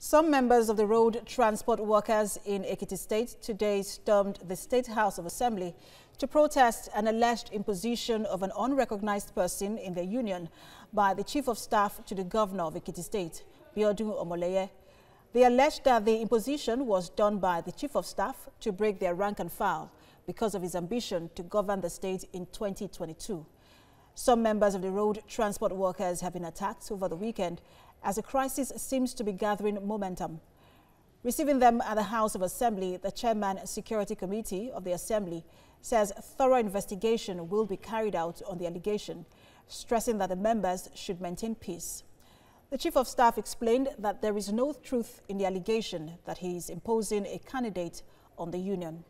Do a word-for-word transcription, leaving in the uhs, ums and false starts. Some members of the road transport workers in Ekiti State today stormed the State House of Assembly to protest an alleged imposition of an unrecognized person in their union by the Chief of Staff to the Governor of Ekiti State, Biodun Omoleye. They alleged that the imposition was done by the Chief of Staff to break their rank and file because of his ambition to govern the state in twenty twenty-two. Some members of the road transport workers have been attacked over the weekend as a crisis seems to be gathering momentum. Receiving them at the House of Assembly, the Chairman Security Committee of the Assembly says thorough investigation will be carried out on the allegation, stressing that the members should maintain peace. The Chief of Staff explained that there is no truth in the allegation that he is imposing a candidate on the union.